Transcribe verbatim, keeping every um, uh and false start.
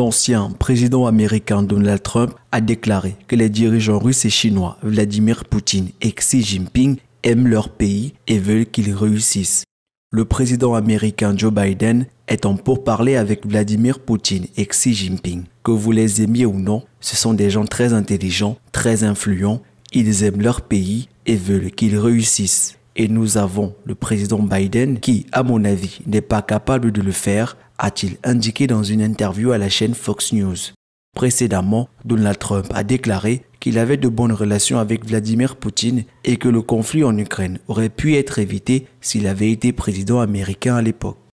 l'ancien président américain Donald Trump a déclaré que les dirigeants russes et chinois, Vladimir Poutine et Xi Jinping, aiment leur pays et veulent qu'ils réussissent. Le président américain Joe Biden est en pourparlers avec Vladimir Poutine et Xi Jinping. Que vous les aimiez ou non, ce sont des gens très intelligents, très influents. Ils aiment leur pays et veulent qu'ils réussissent. Et nous avons le président Biden qui, à mon avis, n'est pas capable de le faire, a-t-il indiqué dans une interview à la chaîne Fox News. Précédemment, Donald Trump a déclaré qu'il avait de bonnes relations avec Vladimir Poutine et que le conflit en Ukraine aurait pu être évité s'il avait été président américain à l'époque.